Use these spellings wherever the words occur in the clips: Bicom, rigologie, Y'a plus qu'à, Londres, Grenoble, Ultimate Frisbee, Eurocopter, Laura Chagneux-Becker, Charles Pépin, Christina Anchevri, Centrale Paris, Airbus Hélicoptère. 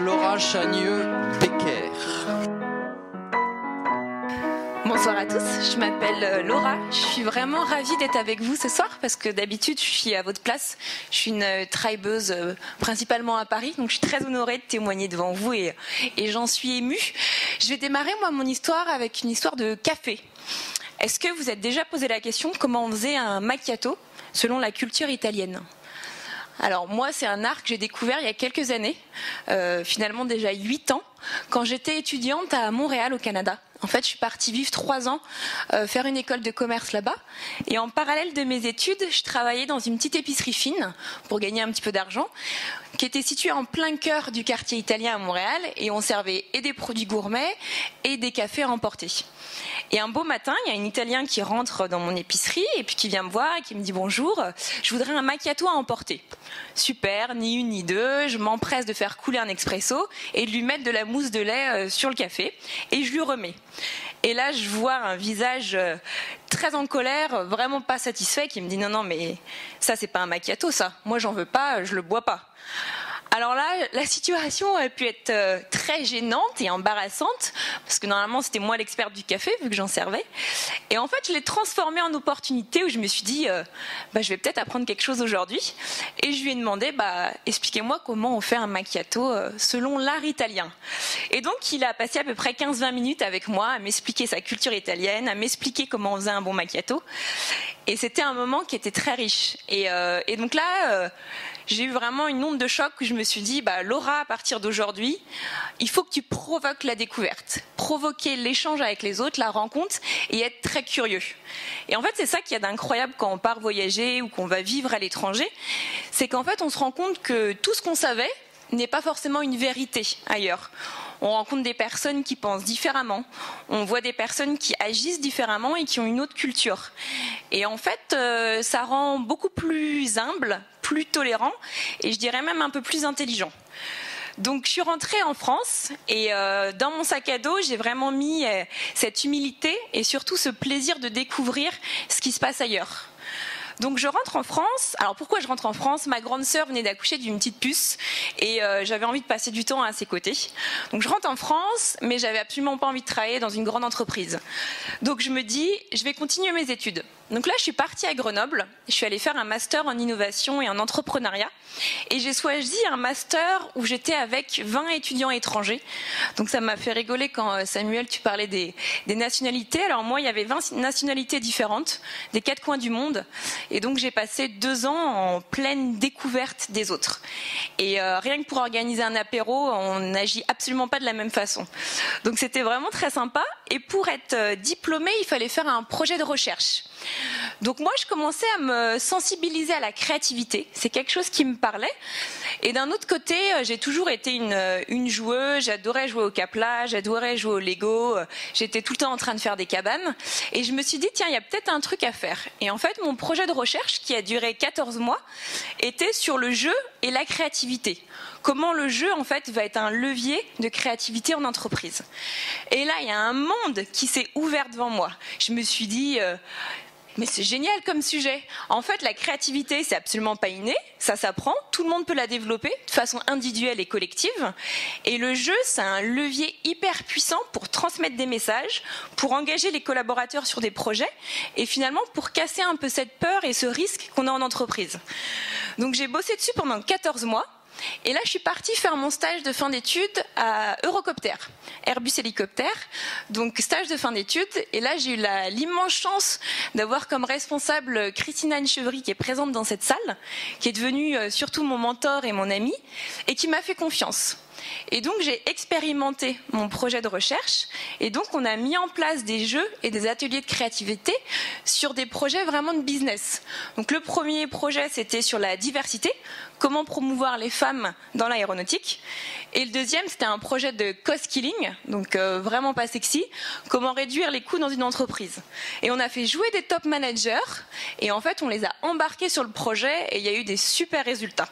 Laura Chagneux-Becker. Bonsoir à tous, je m'appelle Laura, je suis vraiment ravie d'être avec vous ce soir parce que d'habitude je suis à votre place, je suis une tribeuse principalement à Paris, donc je suis très honorée de témoigner devant vous et j'en suis émue. Je vais démarrer moi mon histoire avec une histoire de café. Est-ce que vous êtes déjà posé la question comment on faisait un macchiato selon la culture italienne ? Alors moi, c'est un art que j'ai découvert il y a quelques années, finalement déjà 8 ans, quand j'étais étudiante à Montréal au Canada. En fait, je suis partie vivre 3 ans, faire une école de commerce là-bas. Et en parallèle de mes études, je travaillais dans une petite épicerie fine pour gagner un petit peu d'argent, qui était située en plein cœur du quartier italien à Montréal. Et on servait et des produits gourmets et des cafés à emporter. Et un beau matin, il y a un Italien qui rentre dans mon épicerie et puis qui vient me voir et qui me dit « Bonjour, je voudrais un macchiato à emporter. » Super, ni une ni deux, je m'empresse de faire couler un expresso et de lui mettre de la mousse de lait sur le café et je lui remets. Et là, je vois un visage très en colère, vraiment pas satisfait, qui me dit « Non, non, mais ça, c'est pas un macchiato, ça. Moi, j'en veux pas, je le bois pas. » Alors là, la situation a pu être très gênante et embarrassante, parce que normalement, c'était moi l'experte du café, vu que j'en servais. Et en fait, je l'ai transformée en opportunité où je me suis dit « Je vais peut-être apprendre quelque chose aujourd'hui. » Et je lui ai demandé « Expliquez-moi comment on fait un macchiato selon l'art italien. » Et donc, il a passé à peu près 15-20 minutes avec moi à m'expliquer sa culture italienne, à m'expliquer comment on faisait un bon macchiato. Et c'était un moment qui était très riche. Et donc là, j'ai eu vraiment une onde de choc où je me suis dit « Laura, à partir d'aujourd'hui, il faut que tu provoques la découverte, provoquer l'échange avec les autres, la rencontre et être très curieux. » Et en fait, c'est ça qu'il y a d'incroyable quand on part voyager ou qu'on va vivre à l'étranger, c'est qu'en fait, on se rend compte que tout ce qu'on savait n'est pas forcément une vérité ailleurs. On rencontre des personnes qui pensent différemment, on voit des personnes qui agissent différemment et qui ont une autre culture. Et en fait, ça rend beaucoup plus humble, plus tolérant et je dirais même un peu plus intelligent. Donc je suis rentrée en France et dans mon sac à dos, j'ai vraiment mis cette humilité et surtout ce plaisir de découvrir ce qui se passe ailleurs. Donc je rentre en France. Alors pourquoi je rentre en France? Ma grande sœur venait d'accoucher d'une petite puce et j'avais envie de passer du temps à ses côtés. Donc je rentre en France, mais j'avais absolument pas envie de travailler dans une grande entreprise. Donc je me dis, je vais continuer mes études. Donc là, je suis partie à Grenoble. Je suis allée faire un master en innovation et en entrepreneuriat. Et j'ai choisi un master où j'étais avec 20 étudiants étrangers. Donc ça m'a fait rigoler quand Samuel, tu parlais des nationalités. Alors moi, il y avait 20 nationalités différentes, des 4 coins du monde. Et donc j'ai passé 2 ans en pleine découverte des autres. Et rien que pour organiser un apéro, on n'agit absolument pas de la même façon. Donc c'était vraiment très sympa. Et pour être diplômée, il fallait faire un projet de recherche. Donc moi, je commençais à me sensibiliser à la créativité. C'est quelque chose qui me parlait. Et d'un autre côté, j'ai toujours été une joueuse. J'adorais jouer au Capla, j'adorais jouer au Lego. J'étais tout le temps en train de faire des cabanes. Et je me suis dit, tiens, il y a peut-être un truc à faire. Et en fait, mon projet de recherche, qui a duré 14 mois, était sur le jeu et la créativité. Comment le jeu, en fait, va être un levier de créativité en entreprise. Et là, il y a un monde qui s'est ouvert devant moi. Je me suis dit... Mais c'est génial comme sujet. En fait, la créativité, c'est absolument pas inné, ça s'apprend, tout le monde peut la développer de façon individuelle et collective. Et le jeu, c'est un levier hyper puissant pour transmettre des messages, pour engager les collaborateurs sur des projets et finalement pour casser un peu cette peur et ce risque qu'on a en entreprise. Donc j'ai bossé dessus pendant 14 mois. Et là, je suis partie faire mon stage de fin d'études à Eurocopter, Airbus Hélicoptère, donc stage de fin d'études. Et là, j'ai eu l'immense chance d'avoir comme responsable Christina Anchevri, qui est présente dans cette salle, qui est devenue surtout mon mentor et mon amie, et qui m'a fait confiance. Et donc, j'ai expérimenté mon projet de recherche. Et donc, on a mis en place des jeux et des ateliers de créativité sur des projets vraiment de business. Donc, le premier projet, c'était sur la diversité, comment promouvoir les femmes dans l'aéronautique. Et le deuxième, c'était un projet de cost killing, donc vraiment pas sexy, comment réduire les coûts dans une entreprise. Et on a fait jouer des top managers. Et en fait, on les a embarqués sur le projet et il y a eu des super résultats.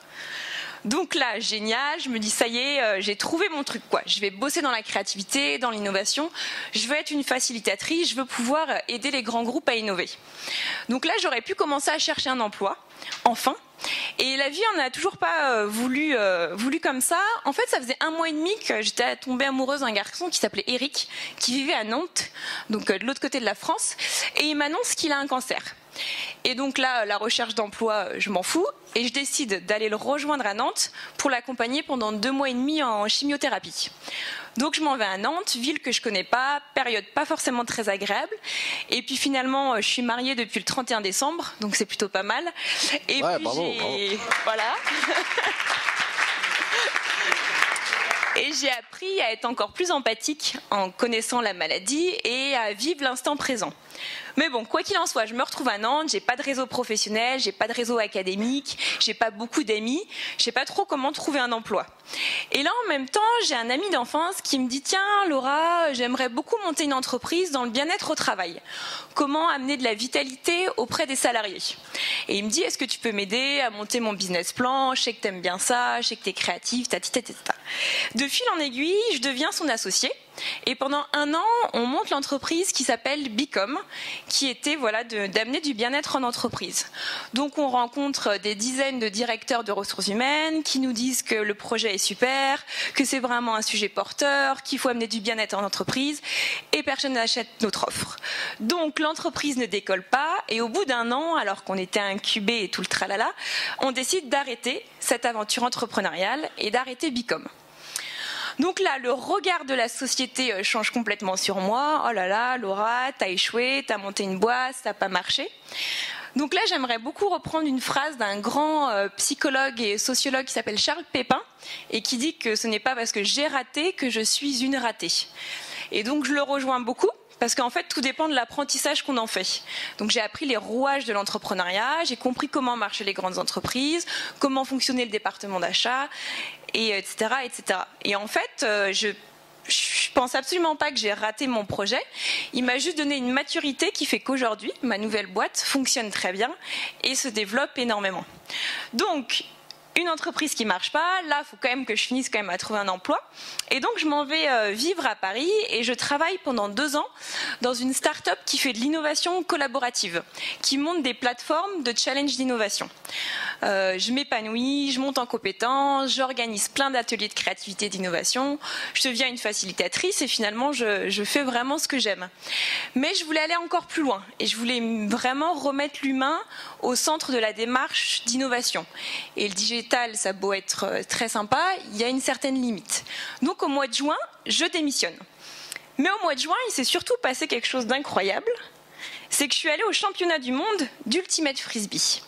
Donc là, génial, je me dis ça y est, j'ai trouvé mon truc, quoi. Je vais bosser dans la créativité, dans l'innovation, je veux être une facilitatrice, je veux pouvoir aider les grands groupes à innover. Donc là, j'aurais pu commencer à chercher un emploi, enfin. Et la vie, on n'a toujours pas voulu comme ça. En fait, ça faisait 1 mois et demi que j'étais tombée amoureuse d'un garçon qui s'appelait Eric, qui vivait à Nantes, donc de l'autre côté de la France, et il m'annonce qu'il a un cancer. Et donc là, la recherche d'emploi, je m'en fous, et je décide d'aller le rejoindre à Nantes pour l'accompagner pendant 2 mois et demi en chimiothérapie. Donc je m'en vais à Nantes, ville que je connais pas, période pas forcément très agréable, et puis finalement, je suis mariée depuis le 31 décembre, donc c'est plutôt pas mal. Et ouais, puis bravo, bravo. Voilà. Et j'ai appris à être encore plus empathique en connaissant la maladie et à vivre l'instant présent. Mais bon, quoi qu'il en soit, je me retrouve à Nantes, j'ai pas de réseau professionnel, j'ai pas de réseau académique, j'ai pas beaucoup d'amis, je sais pas trop comment trouver un emploi. Et là, en même temps, j'ai un ami d'enfance qui me dit « Tiens, Laura, j'aimerais beaucoup monter une entreprise dans le bien-être au travail. Comment amener de la vitalité auprès des salariés ?» Et il me dit « Est-ce que tu peux m'aider à monter mon business plan? Je sais que t'aimes bien ça, je sais que t'es créative, tati, tati, tati. » De fil en aiguille, je deviens son associée. Et pendant 1 an, on monte l'entreprise qui s'appelle Bicom, qui était voilà, d'amener du bien-être en entreprise. Donc on rencontre des dizaines de directeurs de ressources humaines qui nous disent que le projet est super, que c'est vraiment un sujet porteur, qu'il faut amener du bien-être en entreprise, et personne n'achète notre offre. Donc l'entreprise ne décolle pas, et au bout d'1 an, alors qu'on était incubé et tout le tralala, on décide d'arrêter cette aventure entrepreneuriale et d'arrêter Bicom. Donc là, le regard de la société change complètement sur moi. Oh là là, Laura, t'as échoué, t'as monté une boîte, ça n'a pas marché. Donc là, j'aimerais beaucoup reprendre une phrase d'un grand psychologue et sociologue qui s'appelle Charles Pépin et qui dit que ce n'est pas parce que j'ai raté que je suis une ratée. Et donc, je le rejoins beaucoup. Parce qu'en fait, tout dépend de l'apprentissage qu'on en fait. Donc j'ai appris les rouages de l'entrepreneuriat, j'ai compris comment marchaient les grandes entreprises, comment fonctionnait le département d'achat, et etc., etc. Et en fait, je pense absolument pas que j'ai raté mon projet. Il m'a juste donné une maturité qui fait qu'aujourd'hui, ma nouvelle boîte fonctionne très bien et se développe énormément. Donc, une entreprise qui marche pas, là, il faut quand même que je finisse quand même à trouver un emploi. Et donc, je m'en vais vivre à Paris et je travaille pendant 2 ans dans une start-up qui fait de l'innovation collaborative, qui monte des plateformes de challenge d'innovation. Je m'épanouis, je monte en compétences, j'organise plein d'ateliers de créativité et d'innovation, je deviens une facilitatrice et finalement, je fais vraiment ce que j'aime. Mais je voulais aller encore plus loin et je voulais vraiment remettre l'humain au centre de la démarche d'innovation. Et le digital, ça a beau être très sympa, il y a une certaine limite. Donc au mois de juin, je démissionne. Mais au mois de juin, il s'est surtout passé quelque chose d'incroyable, c'est que je suis allée au championnat du monde d'Ultimate Frisbee.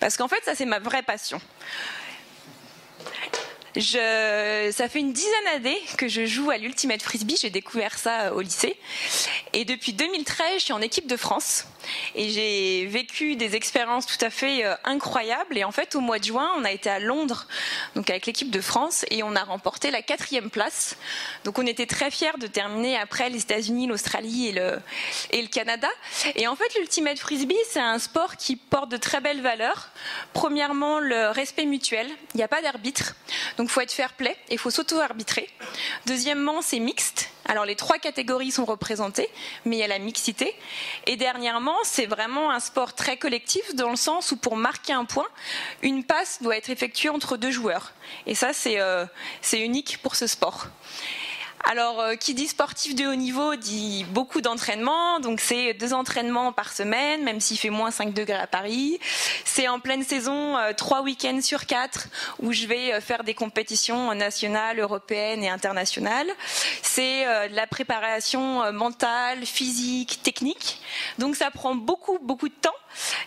Parce qu'en fait, ça c'est ma vraie passion. Ça fait une dizaine d'années que je joue à l'Ultimate Frisbee, j'ai découvert ça au lycée. Et depuis 2013, je suis en équipe de France. Et j'ai vécu des expériences tout à fait incroyables. Et en fait, au mois de juin, on a été à Londres, donc avec l'équipe de France, et on a remporté la 4e place. Donc on était très fiers de terminer après les États-Unis, l'Australie et le Canada. Et en fait, l'Ultimate Frisbee, c'est un sport qui porte de très belles valeurs. Premièrement, le respect mutuel. Il n'y a pas d'arbitre. Donc il faut être fair play et il faut s'auto-arbitrer. Deuxièmement, c'est mixte. Alors les 3 catégories sont représentées, mais il y a la mixité. Et dernièrement, c'est vraiment un sport très collectif dans le sens où pour marquer un point, une passe doit être effectuée entre 2 joueurs. Et ça, c'est unique pour ce sport. Alors, qui dit sportif de haut niveau dit beaucoup d'entraînement, donc c'est 2 entraînements par semaine, même s'il fait moins 5 degrés à Paris. C'est en pleine saison, 3 week-ends sur 4, où je vais faire des compétitions nationales, européennes et internationales. C'est de la préparation mentale, physique, technique. Donc ça prend beaucoup, beaucoup de temps.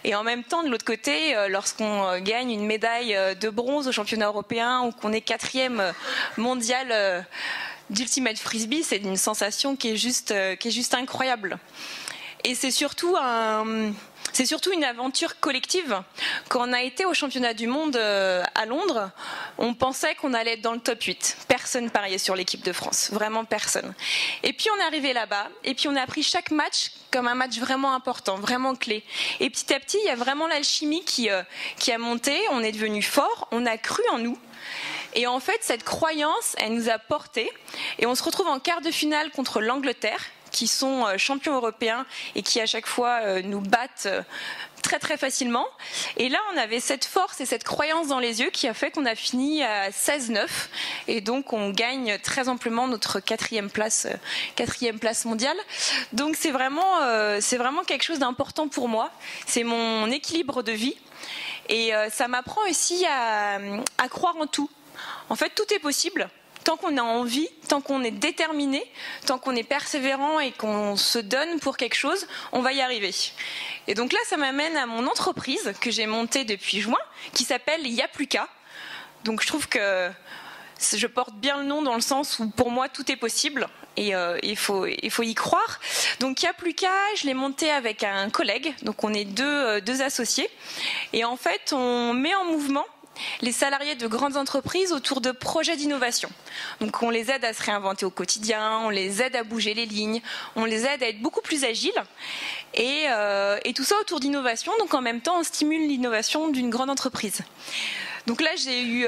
Et en même temps, de l'autre côté, lorsqu'on gagne une médaille de bronze au championnat européen ou qu'on est 4e mondial d'Ultimate Frisbee, c'est une sensation qui est juste incroyable. Et c'est surtout une aventure collective. Quand on a été au championnat du monde à Londres, on pensait qu'on allait être dans le top 8. Personne pariait sur l'équipe de France, vraiment personne. Et puis on est arrivé là-bas, et puis on a pris chaque match comme un match vraiment important, vraiment clé. Et petit à petit, il y a vraiment l'alchimie qui a monté, on est devenu fort, on a cru en nous. Et en fait, cette croyance, elle nous a portés. Et on se retrouve en quart de finale contre l'Angleterre, qui sont champions européens et qui à chaque fois nous battent très très facilement. Et là, on avait cette force et cette croyance dans les yeux qui a fait qu'on a fini à 16-9. Et donc, on gagne très amplement notre quatrième place mondiale. Donc, c'est vraiment quelque chose d'important pour moi. C'est mon équilibre de vie. Et ça m'apprend aussi à croire en tout. En fait, tout est possible. Tant qu'on a envie, tant qu'on est déterminé, tant qu'on est persévérant et qu'on se donne pour quelque chose, on va y arriver. Et donc là, ça m'amène à mon entreprise que j'ai montée depuis juin, qui s'appelle Y'a plus qu'à. Donc je trouve que je porte bien le nom dans le sens où pour moi, tout est possible. Et il faut y croire. Donc il n'y a plus qu'à, je l'ai monté avec un collègue, donc on est deux associés. Et en fait, on met en mouvement les salariés de grandes entreprises autour de projets d'innovation. Donc on les aide à se réinventer au quotidien, on les aide à bouger les lignes, on les aide à être beaucoup plus agiles. Et tout ça autour d'innovation, donc en même temps on stimule l'innovation d'une grande entreprise. Donc là, j'ai eu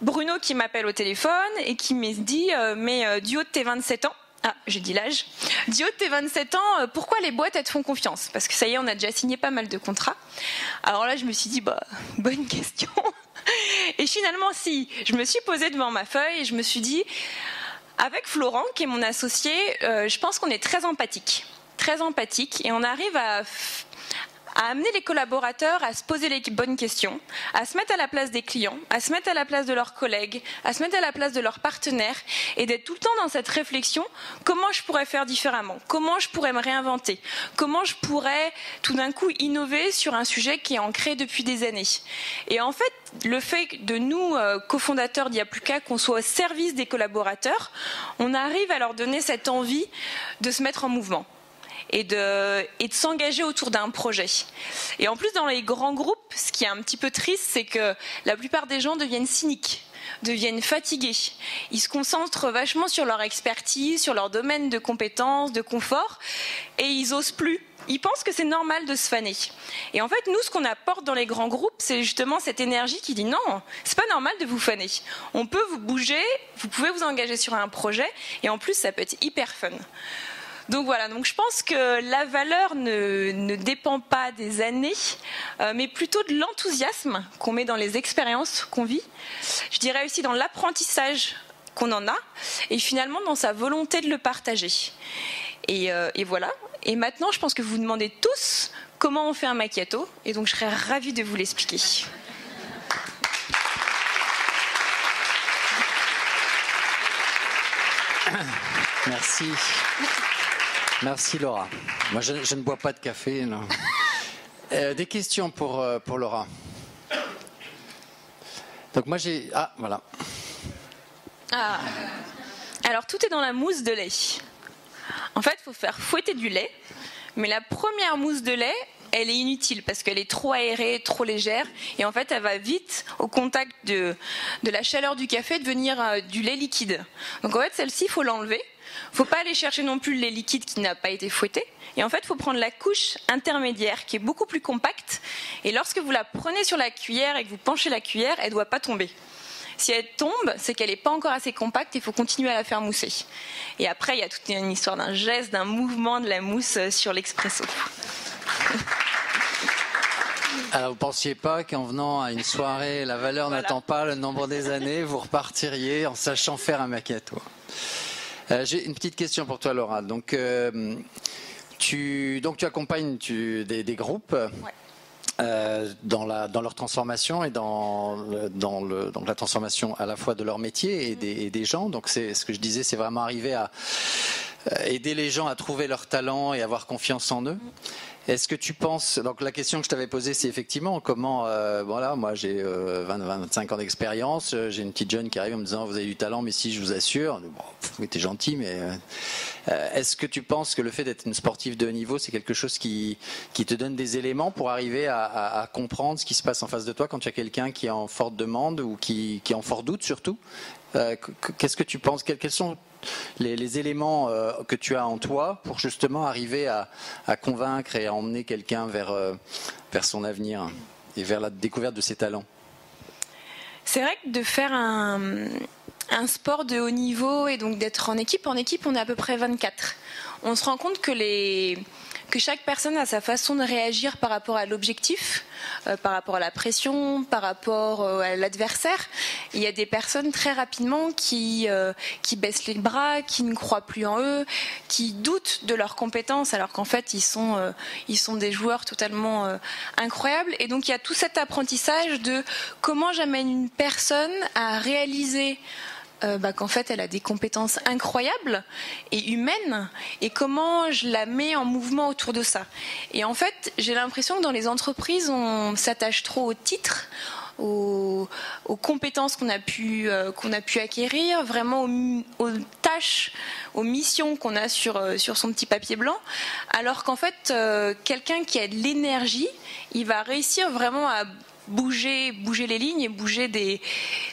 Bruno qui m'appelle au téléphone et qui m'a dit « Mais du haut de tes 27 ans, ah, j'ai dit l'âge. Du haut de tes 27 ans, pourquoi les boîtes, elles te font confiance ?» Parce que ça y est, on a déjà signé pas mal de contrats. Alors là, je me suis dit « Bah, bonne question. » Et finalement, si, je me suis posée devant ma feuille et je me suis dit « Avec Florent, qui est mon associé, je pense qu'on est très empathique et on arrive à amener les collaborateurs à se poser les bonnes questions, à se mettre à la place des clients, à se mettre à la place de leurs collègues, à se mettre à la place de leurs partenaires et d'être tout le temps dans cette réflexion, comment je pourrais faire différemment, comment je pourrais me réinventer, comment je pourrais tout d'un coup innover sur un sujet qui est ancré depuis des années. Et en fait, le fait de nous, cofondateurs d'Y'a plus qu'à, qu'on soit au service des collaborateurs, on arrive à leur donner cette envie de se mettre en mouvement et de s'engager autour d'un projet. Et en plus, dans les grands groupes, ce qui est un petit peu triste, c'est que la plupart des gens deviennent cyniques, deviennent fatigués. Ils se concentrent vachement sur leur expertise, sur leur domaine de compétences, de confort, et ils n'osent plus. Ils pensent que c'est normal de se faner. Et en fait, nous, ce qu'on apporte dans les grands groupes, c'est justement cette énergie qui dit non, c'est pas normal de vous faner. On peut vous bouger, vous pouvez vous engager sur un projet, et en plus, ça peut être hyper fun. Donc voilà, donc je pense que la valeur ne dépend pas des années, mais plutôt de l'enthousiasme qu'on met dans les expériences qu'on vit. Je dirais aussi dans l'apprentissage qu'on en a, et finalement dans sa volonté de le partager. Et voilà. Et maintenant, je pense que vous vous demandez tous comment on fait un macchiato, et donc je serais ravie de vous l'expliquer. Merci. Merci Laura. Moi je ne bois pas de café. Non. Des questions pour Laura. Donc moi j'ai... Ah voilà. Ah. Alors tout est dans la mousse de lait. En fait il faut faire fouetter du lait. Mais la première mousse de lait, elle est inutile parce qu'elle est trop aérée, trop légère. Et en fait elle va vite au contact de la chaleur du café devenir du lait liquide. Donc en fait celle-ci il faut l'enlever. Faut pas aller chercher non plus les liquides qui n'a pas été fouetté. Et en fait, il faut prendre la couche intermédiaire qui est beaucoup plus compacte. Et lorsque vous la prenez sur la cuillère et que vous penchez la cuillère, elle ne doit pas tomber. Si elle tombe, c'est qu'elle n'est pas encore assez compacte et il faut continuer à la faire mousser. Et après, il y a toute une histoire d'un geste, d'un mouvement de la mousse sur l'expresso. Alors, vous ne pensiez pas qu'en venant à une soirée, la valeur n'attend pas le nombre des années, vous repartiriez en sachant faire un macchiato. J'ai une petite question pour toi, Laura. Donc, tu accompagnes des groupes ouais. Dans leur transformation et dans la transformation à la fois de leur métier et des gens. Donc, c'est ce que je disais, c'est vraiment arriver à aider les gens à trouver leur talent et avoir confiance en eux. Est-ce que tu penses, donc la question que je t'avais posée, c'est effectivement comment, voilà, moi j'ai 25 ans d'expérience, j'ai une petite jeune qui arrive en me disant vous avez du talent, mais si je vous assure, bon, vous êtes gentil, mais Est-ce que tu penses que le fait d'être une sportive de haut niveau, c'est quelque chose qui te donne des éléments pour arriver à comprendre ce qui se passe en face de toi quand tu as quelqu'un qui est en forte demande ou qui est en fort doute surtout? Qu'est-ce que tu penses? Quels sont les éléments que tu as en toi pour justement arriver à convaincre et à emmener quelqu'un vers son avenir et vers la découverte de ses talents? C'est vrai que de faire un sport de haut niveau et donc d'être en équipe on est à peu près 24. On se rend compte que chaque personne a sa façon de réagir par rapport à l'objectif, par rapport à la pression, par rapport à l'adversaire. Il y a des personnes très rapidement qui baissent les bras, qui ne croient plus en eux, qui doutent de leurs compétences alors qu'en fait ils sont des joueurs totalement incroyables. Et donc il y a tout cet apprentissage de comment j'amène une personne à réaliser qu'en fait elle a des compétences incroyables et humaines, et comment je la mets en mouvement autour de ça. Et en fait j'ai l'impression que dans les entreprises on s'attache trop aux titres, aux compétences qu'on a pu acquérir, vraiment aux tâches, aux missions qu'on a sur son petit papier blanc, alors qu'en fait quelqu'un qui a de l'énergie, il va réussir vraiment à bouger les lignes et bouger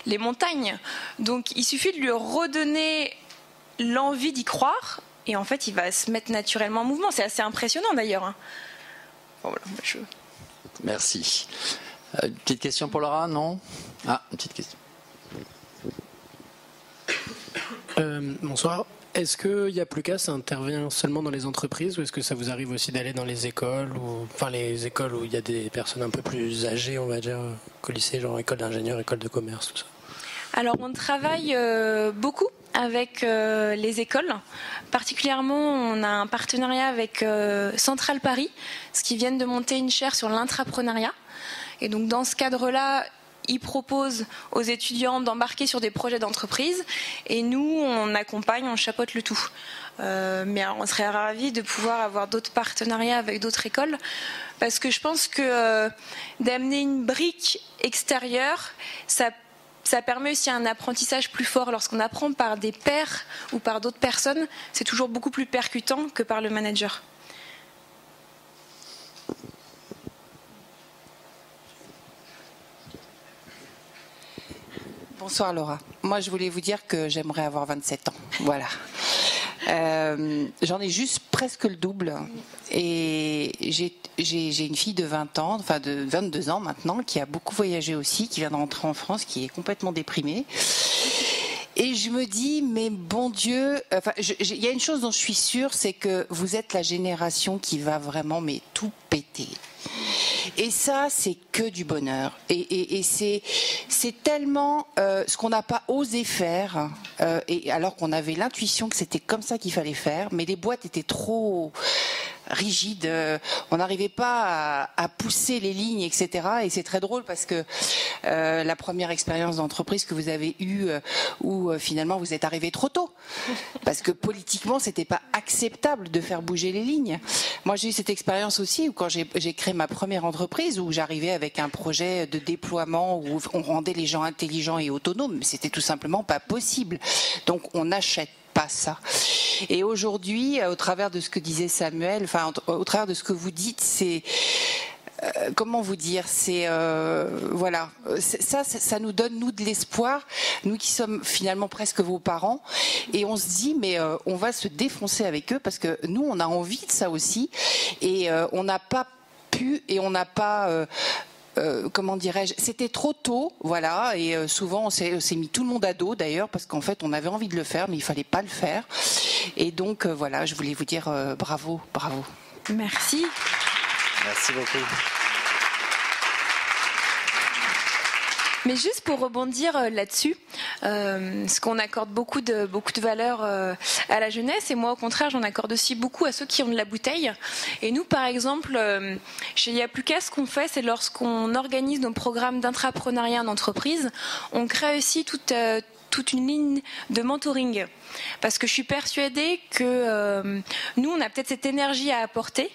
les montagnes. Donc il suffit de lui redonner l'envie d'y croire et en fait il va se mettre naturellement en mouvement. C'est assez impressionnant d'ailleurs. Bon, voilà, merci. Une petite question pour Laura, non? Ah, une petite question. Bonsoir. Est-ce que Y'a plus qu'à, ça intervient seulement dans les entreprises, ou est-ce que ça vous arrive aussi d'aller dans les écoles, les écoles où il y a des personnes un peu plus âgées, on va dire, qu'au lycée, genre école d'ingénieur, école de commerce, tout ça? Alors on travaille beaucoup avec les écoles. Particulièrement, on a un partenariat avec Centrale Paris, parce qu'ils viennent de monter une chaire sur l'intrapreneuriat. Et donc dans ce cadre-là, ils proposent aux étudiants d'embarquer sur des projets d'entreprise et nous, on accompagne, on chapeaute le tout. Mais on serait ravis de pouvoir avoir d'autres partenariats avec d'autres écoles, parce que je pense que d'amener une brique extérieure, ça permet aussi un apprentissage plus fort. Lorsqu'on apprend par des pairs ou par d'autres personnes, c'est toujours beaucoup plus percutant que par le manager. Bonsoir Laura. Moi je voulais vous dire que j'aimerais avoir 27 ans. Voilà. J'en ai juste presque le double. Et j'ai une fille de 20 ans, enfin de 22 ans maintenant, qui a beaucoup voyagé aussi, qui vient de rentrer en France, qui est complètement déprimée. Et je me dis, mais bon Dieu, il y a une chose dont je suis sûre, c'est que vous êtes la génération qui va vraiment mais tout péter. Et ça, c'est que du bonheur. Et c'est tellement ce qu'on n'a pas osé faire, et alors qu'on avait l'intuition que c'était comme ça qu'il fallait faire, mais les boîtes étaient trop rigides, on n'arrivait pas à pousser les lignes, etc. Et c'est très drôle parce que la première expérience d'entreprise que vous avez eue, où finalement vous êtes arrivé trop tôt, parce que politiquement, c'était pas acceptable de faire bouger les lignes. Moi, j'ai eu cette expérience aussi, où quand j'ai créé ma première entreprise, où j'arrivais avec un projet de déploiement où on rendait les gens intelligents et autonomes, mais c'était tout simplement pas possible. Donc on n'achète pas ça. Et aujourd'hui, au travers de ce que disait Samuel, enfin au travers de ce que vous dites, c'est comment vous dire, c'est voilà, ça nous donne nous de l'espoir, nous qui sommes finalement presque vos parents, et on se dit mais on va se défoncer avec eux parce que nous on a envie de ça aussi, et on n'a pas pu et on n'a pas comment dirais-je, c'était trop tôt, voilà, et souvent on s'est mis tout le monde à dos d'ailleurs, parce qu'en fait on avait envie de le faire mais il fallait pas le faire, et donc voilà, je voulais vous dire bravo. Merci beaucoup. Mais juste pour rebondir là-dessus, ce qu'on accorde beaucoup de valeur à la jeunesse, et moi au contraire j'en accorde aussi beaucoup à ceux qui ont de la bouteille. Et nous par exemple, chez Y'a plus qu'à, ce qu'on fait, c'est lorsqu'on organise nos programmes d'intrapreneuriat en entreprise, on crée aussi toute une ligne de mentoring, parce que je suis persuadée que nous on a peut-être cette énergie à apporter,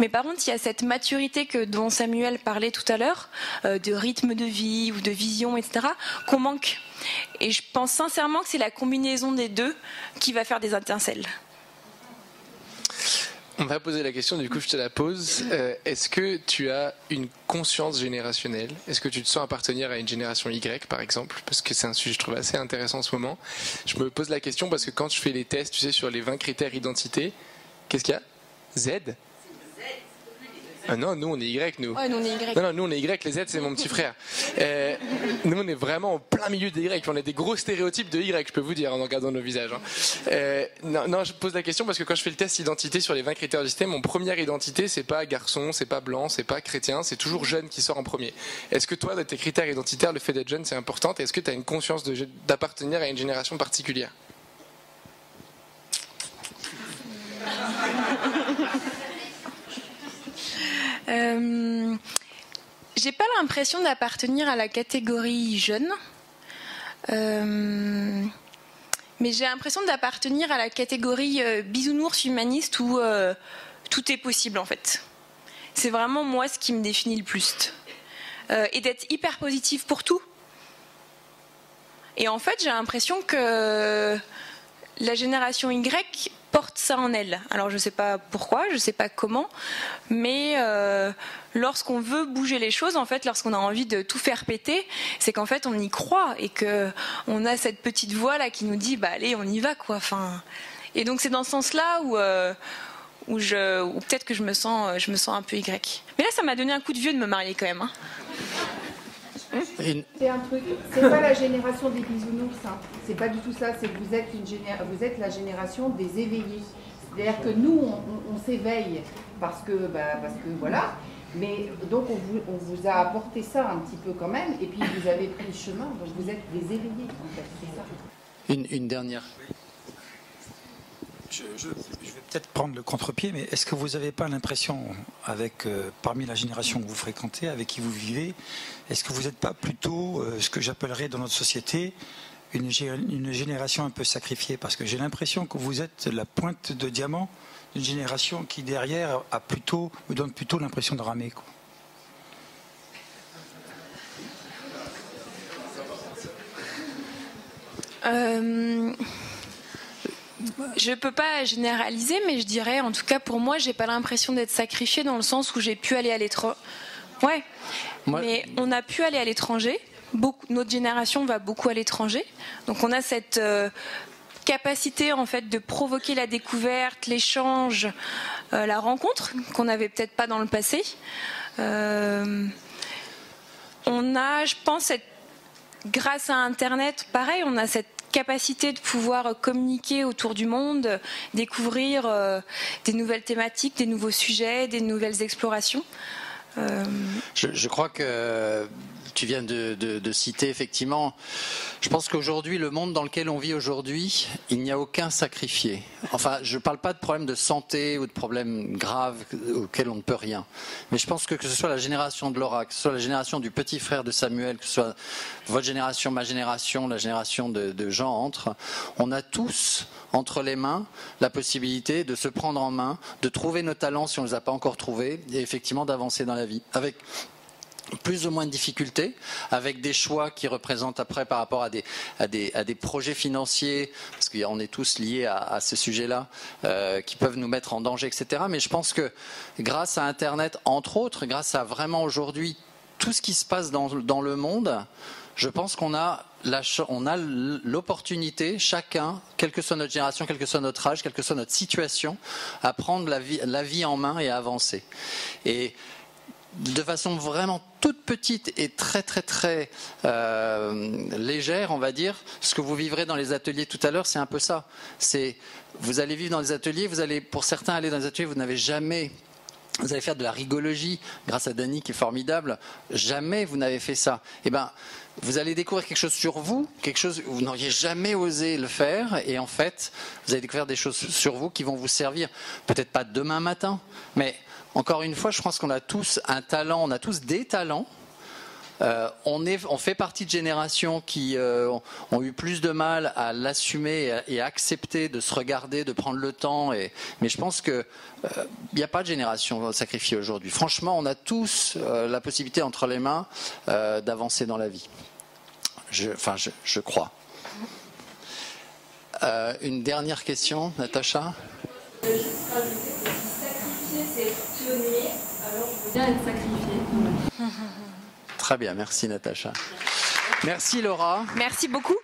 mais par contre il y a cette maturité dont Samuel parlait tout à l'heure, de rythme de vie ou de vision, etc., qu'on manque, et je pense sincèrement que c'est la combinaison des deux qui va faire des étincelles. On m'a posé la question, du coup je te la pose. Est-ce que tu as une conscience générationnelle? Est-ce que tu te sens appartenir à une génération Y, par exemple? Parce que c'est un sujet que je trouve assez intéressant en ce moment. Je me pose la question parce que quand je fais les tests, tu sais, sur les 20 critères identité, qu'est-ce qu'il y a? Z? Ah non, nous on est Y, nous. Ouais, nous on est Y. Non, non, nous on est Y, les Z c'est mon petit frère. Nous on est vraiment en plein milieu des Y, on a des gros stéréotypes de Y, je peux vous dire en regardant nos visages. Hein. Non, non, je pose la question parce que quand je fais le test identité sur les 20 critères d'identité, mon première identité c'est pas garçon, c'est pas blanc, c'est pas chrétien, c'est toujours jeune qui sort en premier. Est-ce que toi, dans tes critères identitaires, le fait d'être jeune c'est important? Est-ce que tu as une conscience d'appartenir à une génération particulière? J'ai pas l'impression d'appartenir à la catégorie jeune, mais j'ai l'impression d'appartenir à la catégorie bisounours humaniste où tout est possible en fait. C'est vraiment moi ce qui me définit le plus, et d'être hyper positive pour tout. Et en fait j'ai l'impression que la génération Y porte ça en elle. Alors je ne sais pas pourquoi, je ne sais pas comment, mais lorsqu'on veut bouger les choses, en fait, lorsqu'on a envie de tout faire péter, c'est qu'en fait on y croit et qu'on a cette petite voix là qui nous dit bah allez on y va quoi. Enfin, et donc c'est dans ce sens-là où peut-être que je me sens un peu Y. Mais là ça m'a donné un coup de vieux de me marier quand même. Hein. C'est un truc, c'est pas la génération des bisounours, hein. C'est pas du tout ça, c'est que vous êtes la génération des éveillés. C'est-à-dire que nous, on s'éveille parce que voilà, mais donc on vous a apporté ça un petit peu quand même, et puis vous avez pris le chemin, donc vous êtes des éveillés en fait, c'est ça. Une dernière. Je vais peut-être prendre le contre-pied, mais est-ce que vous n'avez pas l'impression, avec parmi la génération que vous fréquentez, avec qui vous vivez, est-ce que vous n'êtes pas plutôt ce que j'appellerais dans notre société une génération un peu sacrifiée? Parce que j'ai l'impression que vous êtes la pointe de diamant d'une génération qui derrière vous donne plutôt l'impression de ramer, quoi. Je peux pas généraliser, mais je dirais, en tout cas pour moi, j'ai pas l'impression d'être sacrifiée dans le sens où j'ai pu aller à l'étranger. Ouais. Mais on a pu aller à l'étranger. Notre génération va beaucoup à l'étranger, donc on a cette capacité en fait de provoquer la découverte, l'échange, la rencontre qu'on n'avait peut-être pas dans le passé. On a, je pense, grâce à Internet, pareil, on a cette capacité de pouvoir communiquer autour du monde, découvrir des nouvelles thématiques, des nouveaux sujets, des nouvelles explorations. Je crois que tu viens de citer effectivement, je pense qu'aujourd'hui le monde dans lequel on vit aujourd'hui, il n'y a aucun sacrifié. Enfin, je ne parle pas de problèmes de santé ou de problèmes graves auxquels on ne peut rien, mais je pense que ce soit la génération de Laura, que ce soit la génération du petit frère de Samuel, que ce soit votre génération, ma génération, la génération de Jean, on a tous entre les mains la possibilité de se prendre en main, de trouver nos talents si on ne les a pas encore trouvés, et effectivement d'avancer dans la vie, avec plus ou moins de difficultés, avec des choix qui représentent après par rapport à des projets financiers, parce qu'on est tous liés à ce sujet-là, qui peuvent nous mettre en danger, etc. Mais je pense que grâce à Internet, entre autres, grâce à vraiment aujourd'hui tout ce qui se passe dans le monde, je pense qu'on a l'opportunité, chacun, quelle que soit notre génération, quel que soit notre âge, quelle que soit notre situation, à prendre la vie en main et à avancer. Et de façon vraiment toute petite et très très très légère, on va dire, ce que vous vivrez dans les ateliers tout à l'heure, c'est un peu ça. C'est, vous allez vivre dans les ateliers, vous allez, pour certains, aller dans les ateliers, vous allez faire de la rigologie, grâce à Dany qui est formidable, jamais vous n'avez fait ça. Eh ben, vous allez découvrir quelque chose sur vous, quelque chose où vous n'auriez jamais osé le faire, et en fait, vous allez découvrir des choses sur vous qui vont vous servir, peut-être pas demain matin, mais encore une fois, je pense qu'on a tous un talent, on a tous des talents. On fait partie de générations qui ont eu plus de mal à l'assumer et à accepter de se regarder, de prendre le temps. Mais je pense qu'il n'y a pas de génération sacrifiée aujourd'hui. Franchement, on a tous la possibilité entre les mains d'avancer dans la vie. Je crois. Une dernière question, Natacha ? bien être sacrifié. Très bien, merci Natacha. Merci Laura. Merci beaucoup.